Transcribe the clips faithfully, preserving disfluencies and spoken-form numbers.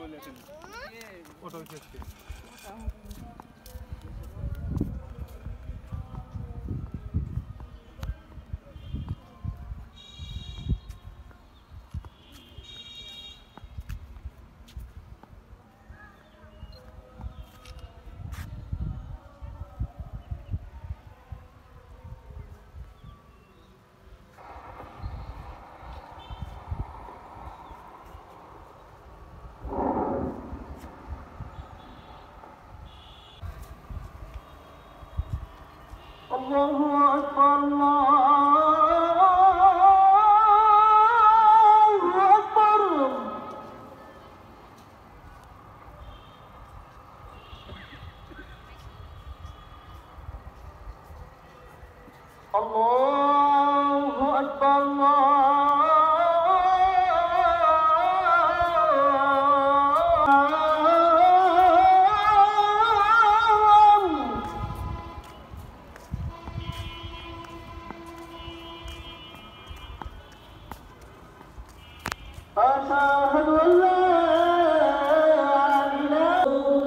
الله أكبر الله أكبر الله أكبر الله أشهد أن لا إله إلا الله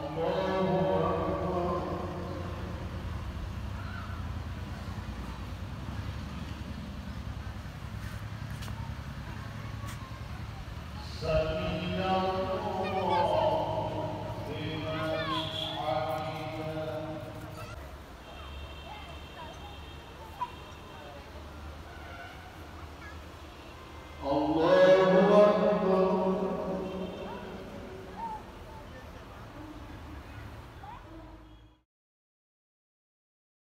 Allah.